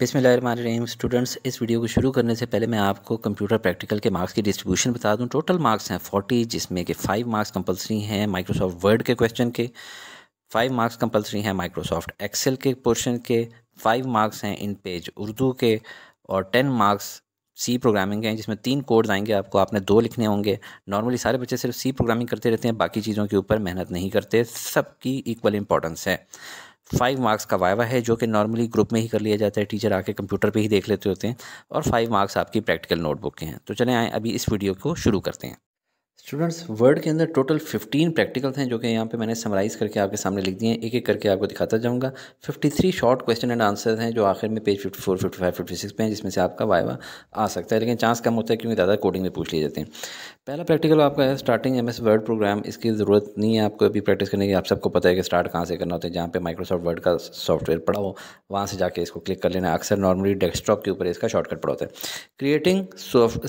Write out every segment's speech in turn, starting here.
बिस्मिल्लाहिर्रहमानिर्रहीम स्टूडेंट्स, इस वीडियो को शुरू करने से पहले मैं आपको कंप्यूटर प्रैक्टिकल के मार्क्स की डिस्ट्रीब्यूशन बता दूं। टोटल मार्क्स हैं 40, जिसमें कि 5 मार्क्स कंपलसरी हैं माइक्रोसॉफ्ट वर्ड के क्वेश्चन के, 5 मार्क्स कंपलसरी हैं माइक्रोसॉफ्ट एक्सेल के पोर्शन के, 5 मार्क्स हैं इन पेज उर्दू के और 10 मार्क्स सी प्रोग्रामिंग के हैं, जिसमें 3 कोड्स आएंगे आपको, आपने 2 लिखने होंगे। नॉर्मली सारे बच्चे सिर्फ सी प्रोग्रामिंग करते रहते हैं, बाकी चीज़ों के ऊपर मेहनत नहीं करते, सबकी इक्वल इंपॉर्टेंस है। 5 मार्क्स का वाइवा है जो कि नॉर्मली ग्रुप में ही कर लिया जाता है, टीचर आके कंप्यूटर पे ही देख लेते होते हैं, और 5 मार्क्स आपकी प्रैक्टिकल नोटबुक के हैं। तो चलें आए अभी इस वीडियो को शुरू करते हैं। स्टूडेंट्स, वर्ड के अंदर टोटल 15 प्रैक्टिकल्स हैं जो कि यहाँ पे मैंने समराइज़ करके आपके सामने लिख दिए हैं, एक एक करके आपको दिखाता जाऊँगा। 53 शॉर्ट क्वेश्चन एंड आंसर्स हैं जो आखिर में पेज 54, 55, 56 पे हैं, जिसमें से आपका वाइवा आ सकता है, लेकिन चांस कम होता है क्योंकि ज़्यादा कोडिंग में पूछ लिए जाते हैं। पहला प्रैक्टिकल आपका है स्टार्टिंग एमएस वर्ड प्रोग्राम। इसकी ज़रूरत नहीं है आपको अभी प्रैक्टिस करने की, आप सबको पता है कि स्टार्ट कहाँ से करना होता है। जहाँ पे माइक्रोसॉफ्ट वर्ड का सॉफ्टवेयर पड़ा हो वहाँ से जाके इसको क्लिक कर लेना। अक्सर नॉर्मली डेस्कटॉप के ऊपर इसका शॉर्टकट पड़ा होता है। Creating,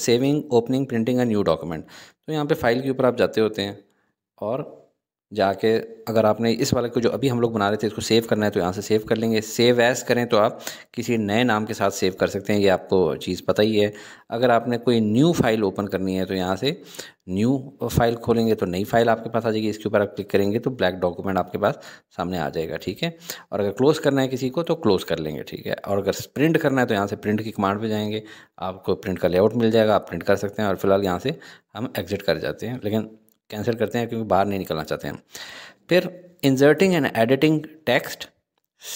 saving, opening, printing a new document. तो यहाँ पे फाइल के ऊपर आप जाते होते हैं और जाके अगर आपने इस वाले को जो अभी हम लोग बना रहे थे इसको सेव करना है तो यहाँ से सेव कर लेंगे। सेव एज करें तो आप किसी नए नाम के साथ सेव कर सकते हैं, ये आपको चीज़ पता ही है। अगर आपने कोई न्यू फाइल ओपन करनी है तो यहाँ से न्यू फाइल खोलेंगे तो नई फाइल आपके पास आ जाएगी, इसके ऊपर आप क्लिक करेंगे तो ब्लैक डॉक्यूमेंट आपके पास सामने आ जाएगा, ठीक है। और अगर क्लोज़ करना है किसी को तो क्लोज़ कर लेंगे, ठीक है। और अगर प्रिंट करना है तो यहाँ से प्रिंट की कमांड पे जाएंगे, आपको प्रिंट का लेआउट मिल जाएगा, आप प्रिंट कर सकते हैं। और फिलहाल यहाँ से हम एग्जिट कर जाते हैं, लेकिन कैंसिल करते हैं क्योंकि बाहर नहीं निकलना चाहते हैं। फिर inserting and editing text,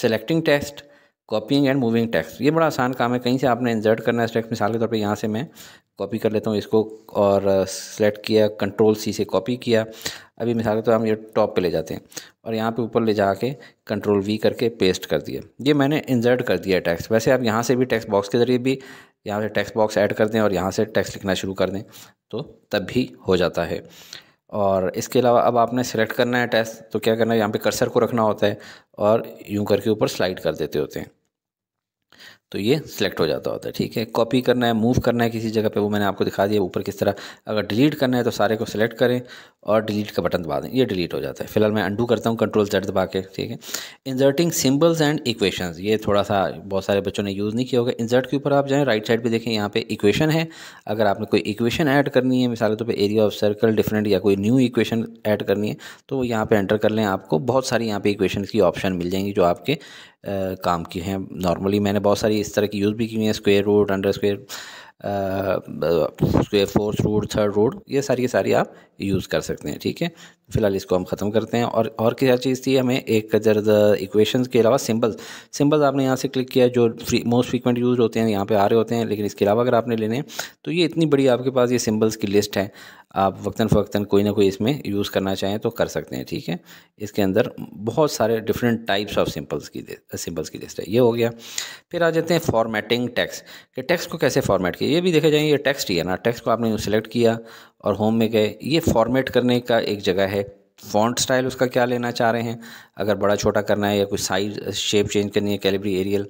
selecting text, copying and moving text. ये बड़ा आसान काम है, कहीं से आपने इंसर्ट करना है टेक्स्ट। मिसाल के तौर पे यहाँ से मैं कॉपी कर लेता हूँ इसको और सेलेक्ट किया, कंट्रोल-C से कॉपी किया। अभी मिसाल के तौर पे हम ये टॉप पे ले जाते हैं और यहाँ पे ऊपर ले जाके कंट्रोल-V करके पेस्ट कर दिया। ये मैंने इंसर्ट कर दिया टेक्स्ट। वैसे आप यहाँ से भी टेक्स्ट बॉक्स के ज़रिए भी यहाँ से टेक्स्ट बॉक्स ऐड कर दें और यहाँ से टेक्स्ट लिखना शुरू कर दें तो तब भी हो जाता है। और इसके अलावा अब आपने सेलेक्ट करना है टेक्स्ट तो क्या करना है, यहाँ पे कर्सर को रखना होता है और यूं करके ऊपर स्लाइड कर देते होते हैं तो ये सिलेक्ट हो जाता होता है, ठीक है। कॉपी करना है, मूव करना है किसी जगह पे, वो मैंने आपको दिखा दिया ऊपर किस तरह। अगर डिलीट करना है तो सारे को सिलेक्ट करें और डिलीट का बटन दबा दें, ये डिलीट हो जाता है। फिलहाल मैं अंडू करता हूँ कंट्रोल-Z दबा के, ठीक है। इंसर्टिंग सिंबल्स एंड इक्वेशंस, ये थोड़ा सा बहुत सारे बच्चों ने यूज़ नहीं किया होगा। इंसर्ट के ऊपर आप जाएँ, राइट साइड पर देखें यहाँ पर इक्वेशन है। अगर आपने कोई इक्वेशन ऐड करनी है, मिसाल के तौर पर एरिया ऑफ सर्कल डिफरेंट या कोई न्यू इक्वेशन ऐड करनी है तो यहाँ पर एंटर कर लें। आपको बहुत सारी यहाँ पर इक्वेशन की ऑप्शन मिल जाएंगी जो आपके काम की हैं। नॉर्मली मैंने बहुत सारी इस तरह की यूज़ भी की हैं, square root, under square, square fourth root, third root, ये सारी की सारी आप यूज़ कर सकते हैं, ठीक है। फिलहाल इसको हम ख़त्म करते हैं। और क्या चीज़ थी हमें एक दर्द इक्वेशंस के अलावा सिंबल्स आपने यहाँ से क्लिक किया जो मोस्ट फ्रीक्वेंट यूज़ होते हैं यहाँ पे आ रहे होते हैं, लेकिन इसके अलावा अगर आपने लेने हैं तो ये इतनी बड़ी आपके पास ये सिंबल्स की लिस्ट है, आप वक्तन फ़वक्तन कोई ना कोई इसमें यूज़ करना चाहें तो कर सकते हैं, ठीक है। इसके अंदर बहुत सारे डिफरेंट टाइप्स ऑफ सिंबल्स की लिस्ट है। ये हो गया। फिर आ जाते हैं फॉर्मेटिंग टेक्स्ट के, टेक्स्ट को कैसे फॉर्मेट किया ये भी देखा जाए। ये टेक्स्ट ही है ना, टेक्स्ट को आपने सिलेक्ट किया और होम में गए, ये फॉर्मेट करने का एक जगह है। फॉन्ट स्टाइल उसका क्या लेना चाह रहे हैं, अगर बड़ा छोटा करना है या कुछ साइज शेप चेंज करनी है, कैलिब्री एरियल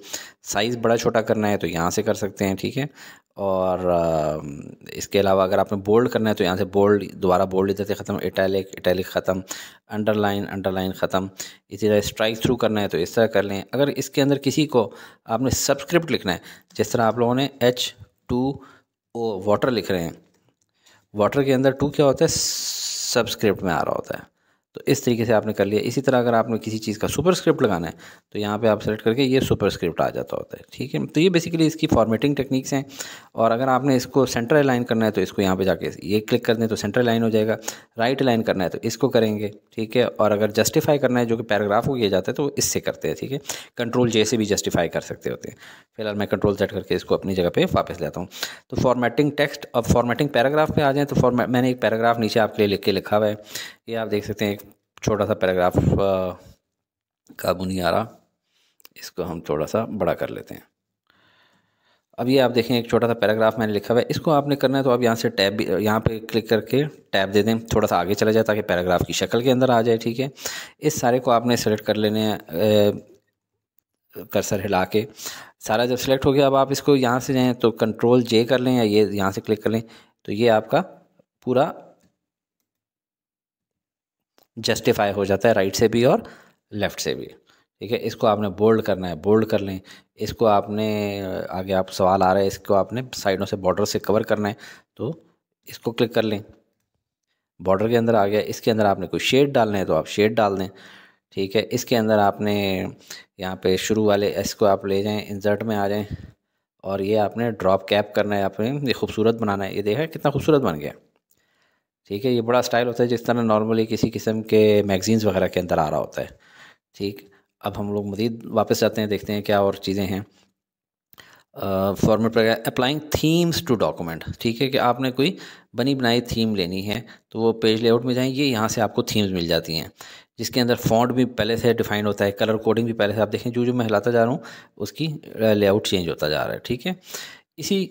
साइज़ बड़ा छोटा करना है तो यहाँ से कर सकते हैं, ठीक है। और इसके अलावा अगर आपने बोल्ड करना है तो यहाँ से बोल्ड, दोबारा बोल्ड लेते ख़त्म, इटैलिक इटैलिक ख़त्म, अंडरलाइन अंडरलाइन ख़त्म। इसी तरह स्ट्राइक थ्रू करना है तो इस तरह कर लें। अगर इसके अंदर किसी को आपने सबस्क्रिप्ट लिखना है, जिस तरह आप लोगों ने H2O वाटर लिख रहे हैं, वाटर के अंदर 2 क्या होता है, सबस्क्रिप्ट में आ रहा होता है, तो इस तरीके से आपने कर लिया। इसी तरह अगर आपने किसी चीज़ का सुपरस्क्रिप्ट लगाना है तो यहाँ पे आप सेलेक्ट करके ये सुपरस्क्रिप्ट आ जाता होता है, ठीक है। तो ये बेसिकली इसकी फॉर्मेटिंग टेक्निक्स हैं। और अगर आपने इसको सेंटर अलाइन करना है तो इसको यहाँ पे जाके ये क्लिक कर दें तो सेंटर अलाइन हो जाएगा। राइट अलाइन करना है तो इसको करेंगे, ठीक है। और अगर जस्टिफाई करना है जो कि पैराग्राफ को किया जाता है तो इससे करते हैं, ठीक है। कंट्रोल-J से भी जस्टिफाई कर सकते होते हैं। फिलहाल मैं कंट्रोल-Z करके इसको अपनी जगह पर वापस लेता हूँ। तो फॉर्मेटिंग टेक्स्ट। अब फॉर्मेटिंग पैराग्राफ पर आ जाएँ तो मैंने एक पैराग्राफ नीचे आपके लिए लिख के लिखा हुआ है, ये आप देख सकते हैं। छोटा सा पैराग्राफ काबू नहीं आ रहा, इसको हम थोड़ा सा बड़ा कर लेते हैं। अब ये आप देखें एक छोटा सा पैराग्राफ मैंने लिखा हुआ है, इसको आपने करना है तो आप यहाँ से टैब, यहाँ पे क्लिक करके टैब दे दें, थोड़ा सा आगे चला जाए ताकि पैराग्राफ की शक्ल के अंदर आ जाए, ठीक है। इस सारे को आपने सेलेक्ट कर लेने कर्सर हिला के, सारा जब सेलेक्ट हो गया अब आप इसको यहाँ से जाएँ तो कंट्रोल-J कर लें या ये यहाँ से क्लिक कर लें तो ये आपका पूरा जस्टिफाई हो जाता है, राइट से भी और लेफ़्ट से भी, ठीक है, इसको आपने बोल्ड करना है, बोल्ड कर लें। इसको आपने आगे आप सवाल आ रहा है, इसको आपने साइडों से बॉर्डर से कवर करना है, तो इसको क्लिक कर लें। बॉर्डर के अंदर आ गया, इसके अंदर आपने कोई शेड डालना है तो आप शेड डाल दें। ठीक है, इसके अंदर आपने यहाँ पे शुरू वाले इसको आप ले जाएं, इंसर्ट में आ जाएं और ये आपने ड्रॉप कैप करना है, आपने ये खूबसूरत बनाना है। ये देखा कितना खूबसूरत बन गया। ठीक है, ये बड़ा स्टाइल होता है जिस तरह नॉर्मली किसी किस्म के मैगजीन्स वगैरह के अंदर आ रहा होता है। ठीक, अब हम लोग मज़ीद वापस जाते हैं, देखते हैं क्या और चीज़ें हैं। Format applying themes to document, ठीक है, कि आपने कोई बनी बनाई थीम लेनी है तो वो पेज लेआउट में जाएंगे, यहाँ से आपको थीम्स मिल जाती हैं जिसके अंदर फॉन्ट भी पहले से डिफाइन होता है, कलर कोडिंग भी पहले से। आप देखें जो जो मैं हिलाता जा रहा हूँ उसकी लेआउट चेंज होता जा रहा है। ठीक है, इसी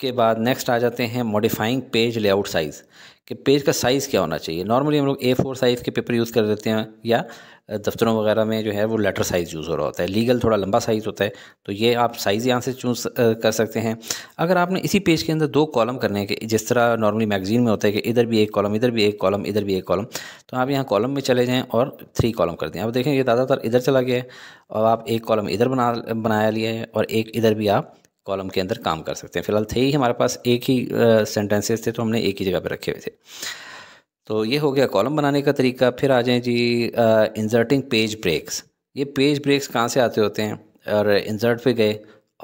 के बाद नेक्स्ट आ जाते हैं मॉडिफाइंग पेज लेआउट साइज़, कि पेज का साइज़ क्या होना चाहिए। नॉर्मली हम लोग A4 साइज़ के पेपर यूज़ कर लेते हैं या दफ्तरों वगैरह में जो है वो लेटर साइज़ यूज़ हो रहा होता है, लीगल थोड़ा लंबा साइज़ होता है, तो ये आप साइज़ यहाँ से चूज़ कर सकते हैं। अगर आपने इसी पेज के अंदर दो कॉलम करने हैं, कि जिस तरह नॉर्मली मैगजीन में होता है कि इधर भी एक कॉलम, इधर भी एक कॉलम, इधर भी एक कॉलम, तो आप यहाँ कॉलम में चले जाएँ और 3 कॉलम कर दें। अब देखें ये ज़्यादातर इधर चला गया है और आप एक कॉलम इधर बनाया लिया है और एक इधर भी आप कॉलम के अंदर काम कर सकते हैं। फिलहाल थे ही हमारे पास एक ही सेंटेंसेस थे तो हमने एक ही जगह पर रखे हुए थे। तो ये हो गया कॉलम बनाने का तरीका। फिर आ जाएं जी इंसर्टिंग पेज ब्रेक्स। ये पेज ब्रेक्स कहाँ से आते होते हैं, और इंसर्ट पे गए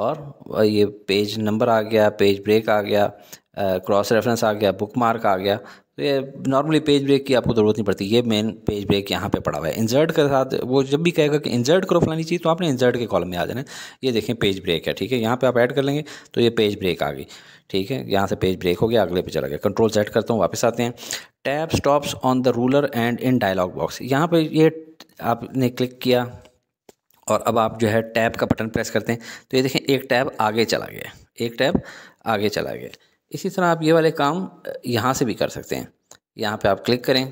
और ये पेज नंबर आ गया, पेज ब्रेक आ गया, क्रॉस रेफरेंस आ गया, बुक मार्क आ गया। तो ये नॉर्मली पेज ब्रेक की आपको ज़रूरत नहीं पड़ती, ये मेन पेज ब्रेक यहाँ पे पड़ा हुआ है। इंसर्ट के साथ वो जब भी कहेगा कि इंसर्ट करो फलानी चीज़, तो आपने इंसर्ट के कॉलम में आ जाना है। ये देखें पेज ब्रेक है, ठीक है, यहाँ पे आप ऐड कर लेंगे तो ये पेज ब्रेक आ गई। ठीक है, यहाँ से पेज ब्रेक हो गया, अगले पे चला गया। कंट्रोल सेट करता हूँ, वापस आते हैं। Tab stops on the ruler and in dialog box, यहाँ पर ये आपने क्लिक किया और अब आप जो है टैब का बटन प्रेस करते हैं तो ये देखें एक टैब आगे चला गया, एक टैब आगे चला गया। इसी तरह आप ये वाले काम यहाँ से भी कर सकते हैं। यहाँ पे आप क्लिक करें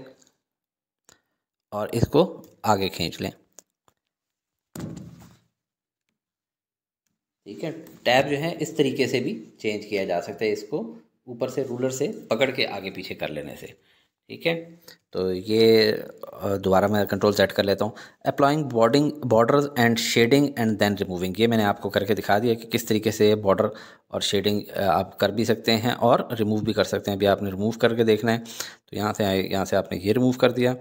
और इसको आगे खींच लें। ठीक है, टैब जो है इस तरीके से भी चेंज किया जा सकता है, इसको ऊपर से रूलर से पकड़ के आगे पीछे कर लेने से। ठीक है, तो ये दोबारा मैं कंट्रोल सेट कर लेता हूँ। Applying borders and shading and then removing, ये मैंने आपको करके दिखा दिया कि किस तरीके से बॉर्डर और शेडिंग आप कर भी सकते हैं और रिमूव भी कर सकते हैं। अभी आपने रिमूव करके देखना है तो यहाँ से आपने ये रिमूव कर दिया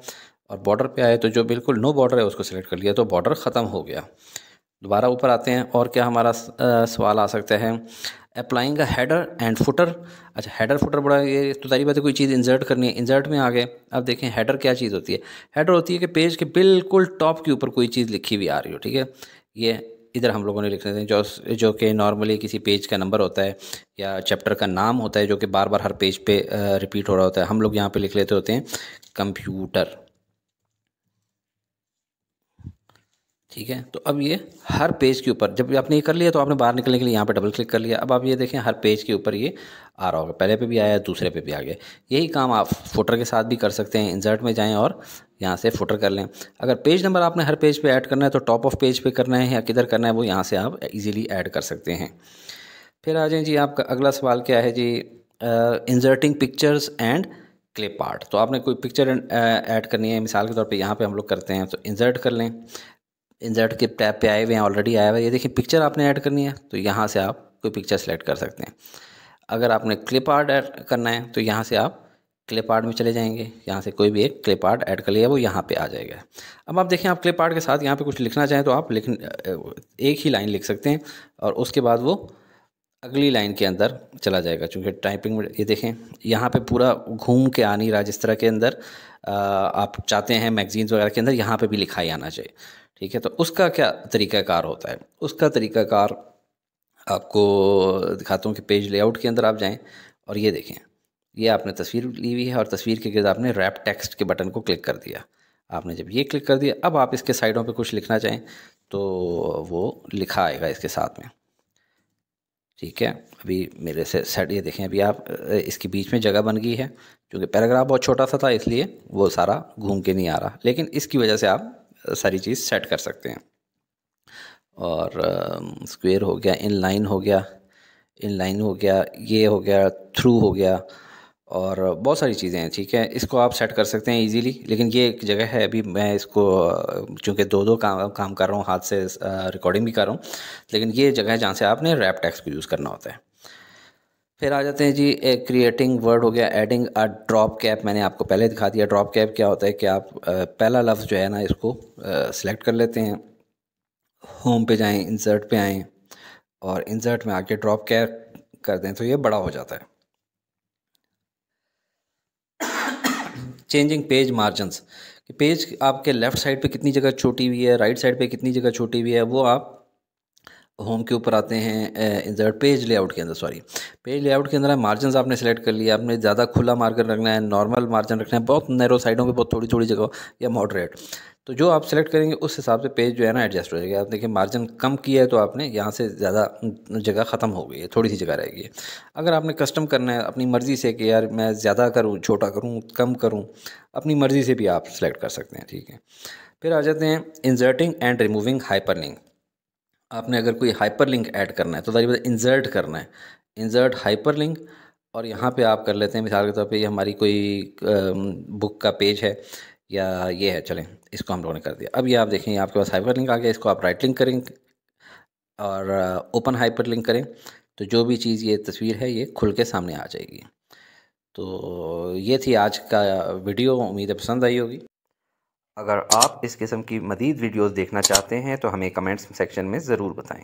और बॉर्डर पे आए तो जो बिल्कुल नो बॉर्डर है उसको सिलेक्ट कर लिया, तो बॉर्डर ख़त्म हो गया। दोबारा ऊपर आते हैं और क्या हमारा सवाल आ सकता है, अप्लाइंग हेडर एंड फुटर। अच्छा, हेडर फुटर बड़ा ये तो तारी बात है, कोई चीज़ इंसर्ट करनी है, इंसर्ट में आ गए। अब देखें हेडर क्या चीज़ होती है। हेडर होती है कि पेज के बिल्कुल टॉप के ऊपर कोई चीज़ लिखी हुई आ रही हो। ठीक है, ये इधर हम लोगों ने लिख लेते हैं जो कि नॉर्मली किसी पेज का नंबर होता है या चैप्टर का नाम होता है जो कि बार बार हर पेज पे रिपीट हो रहा होता है। हम लोग यहाँ पे लिख लेते होते हैं कंप्यूटर। ठीक है, तो अब ये हर पेज के ऊपर जब आपने ये कर लिया तो आपने बाहर निकलने के लिए यहाँ पे डबल क्लिक कर लिया। अब आप ये देखें हर पेज के ऊपर ये आ रहा होगा, पहले पे भी आया, दूसरे पे भी आ गया। यही काम आप फुटर के साथ भी कर सकते हैं, इंसर्ट में जाएं और यहाँ से फुटर कर लें। अगर पेज नंबर आपने हर पेज पे ऐड करना है तो टॉप ऑफ पेज पे करना है या किधर करना है वो यहाँ से आप ईजिली ऐड कर सकते हैं। फिर आ जाए जी, आपका अगला सवाल क्या है जी, inserting pictures and clip art. तो आपने कोई पिक्चर ऐड करनी है, मिसाल के तौर पर यहाँ पर हम लोग करते हैं तो इंसर्ट कर लें। इंसर्ट के टैब पे आए हुए हैं, ऑलरेडी आया हुआ है। ये देखिए पिक्चर आपने ऐड करनी है तो यहाँ से आप कोई पिक्चर सेलेक्ट कर सकते हैं। अगर आपने क्लिप आर्ट ऐड करना है तो यहाँ से आप क्लिप आर्ट में चले जाएंगे, यहाँ से कोई भी एक क्लिप आर्ट ऐड कर लिया, वो यहाँ पे आ जाएगा। अब आप देखें आप क्लिप आर्ट के साथ यहाँ पे कुछ लिखना चाहें तो आप एक ही लाइन लिख सकते हैं और उसके बाद वो अगली लाइन के अंदर चला जाएगा, चूँकि टाइपिंग में ये देखें यहाँ पे पूरा घूम के आ नहीं रहा जिस तरह के अंदर आप चाहते हैं मैगजीन्स वगैरह के अंदर यहाँ पे भी लिखा ही आना चाहिए। ठीक है, तो उसका क्या तरीक़ाकार होता है, उसका तरीक़ाकार आपको दिखाता हूँ कि पेज लेआउट के अंदर आप जाएं और ये देखें ये आपने तस्वीर ली हुई है और तस्वीर के गिर्द आपने रैप टेक्स्ट के बटन को क्लिक कर दिया। आपने जब ये क्लिक कर दिया अब आप इसके साइडों पे कुछ लिखना चाहें तो वो लिखा आएगा इसके साथ में। ठीक है, अभी मेरे से सेट ये देखें अभी आप इसके बीच में जगह बन गई है, क्योंकि पैराग्राफ बहुत छोटा सा था इसलिए वो सारा घूम के नहीं आ रहा, लेकिन इसकी वजह से आप सारी चीज़ सेट कर सकते हैं। और स्क्वायर हो गया, इन लाइन हो गया, ये हो गया, थ्रू हो गया और बहुत सारी चीज़ें हैं, ठीक है। इसको आप सेट कर सकते हैं इजीली, लेकिन ये एक जगह है, अभी मैं इसको चूँकि दो काम कर रहा हूँ, हाथ से रिकॉर्डिंग भी कर रहा हूँ, लेकिन ये जगह है जहाँ से आपने रैप टेक्स्ट को यूज़ करना होता है। फिर आ जाते हैं जी, एक क्रिएटिंग वर्ड हो गया, एडिंग अ ड्रॉप कैप, मैंने आपको पहले दिखा दिया। ड्रॉप कैप क्या होता है कि आप पहला लफ्ज़ जो है ना इसको सेलेक्ट कर लेते हैं, होम पे जाएं, इंसर्ट पे आएँ और इंसर्ट में आके ड्रॉप कैप कर दें तो ये बड़ा हो जाता है। चेंजिंग पेज मार्जिन्स, कि पेज आपके लेफ़्ट साइड पे कितनी जगह छोटी हुई है, राइट साइड पे कितनी जगह छोटी हुई है, वो आप होम के ऊपर आते हैं, इंसर्ट पेज लेआउट के अंदर, सॉरी पेज लेआउट के अंदर मार्जिन्स आपने सेलेक्ट कर लिया। आपने ज़्यादा खुला मार्जिन रखना है, नॉर्मल मार्जिन रखना है, बहुत नैरो साइडों पे बहुत थोड़ी थोड़ी जगह, या मॉडरेट, तो जो आप सेलेक्ट करेंगे उस हिसाब से पेज जो है ना एडजस्ट हो जाएगा। आप देखिए मार्जिन कम किया है तो आपने यहाँ से ज़्यादा जगह ख़त्म हो गई है, थोड़ी सी जगह रह गई है। अगर आपने कस्टम करना है अपनी मर्ज़ी से कि यार मैं ज़्यादा करूँ, छोटा करूँ, कम करूँ, अपनी मर्ज़ी से भी आप सेलेक्ट कर सकते हैं, ठीक है। फिर आ जाते हैं इंसर्टिंग एंड रिमूविंग हाइपरलिंक। आपने अगर कोई हाइपरलिंक ऐड करना है तो ज़ाहिर बात इंसर्ट करना है, इंसर्ट हाइपरलिंक, और यहाँ पे आप कर लेते हैं मिसाल के तौर पे ये हमारी कोई बुक का पेज है या ये है, चलें इसको हम लोगों ने कर दिया। अब ये आप देखें आपके पास हाइपरलिंक आ गया, इसको आप राइट लिंक करें और ओपन हाइपरलिंक करें तो जो भी चीज़ ये तस्वीर है ये खुल के सामने आ जाएगी। तो ये थी आज का वीडियो, उम्मीद है पसंद आई होगी। अगर आप इस किस्म की मज़ीद वीडियोस देखना चाहते हैं तो हमें कमेंट्स सेक्शन में ज़रूर बताएं।